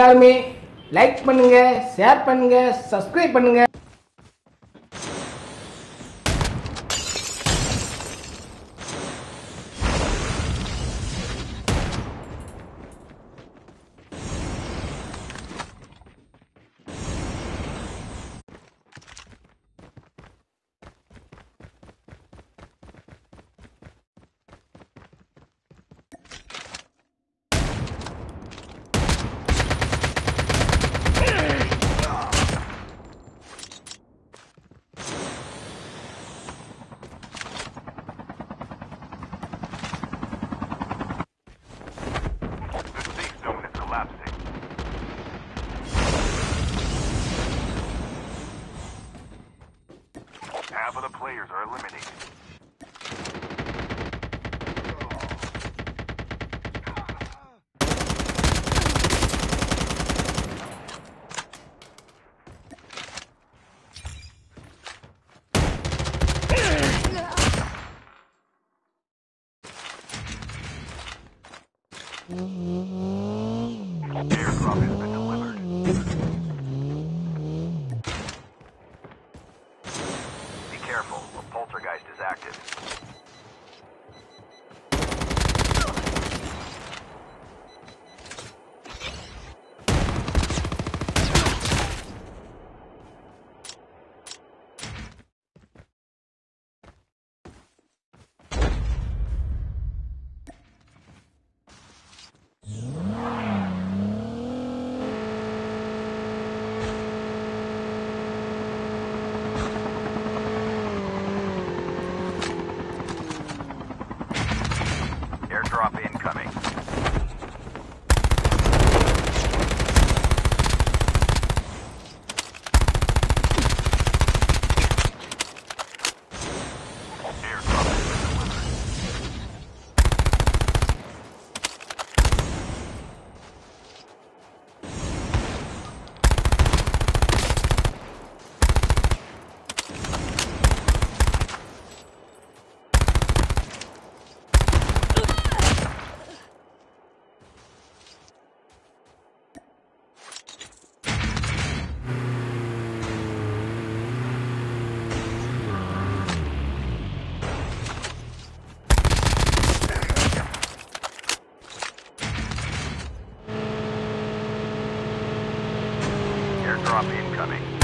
எல்லாருமே லைக் பண்ணுங்க, ஷேர் பண்ணுங்க, சப்ஸ்கிரைப் பண்ணுங்க. Half of the players are eliminated. Airdrop has been delivered. Careful, a poltergeist is active. Drop incoming. Airdrop incoming.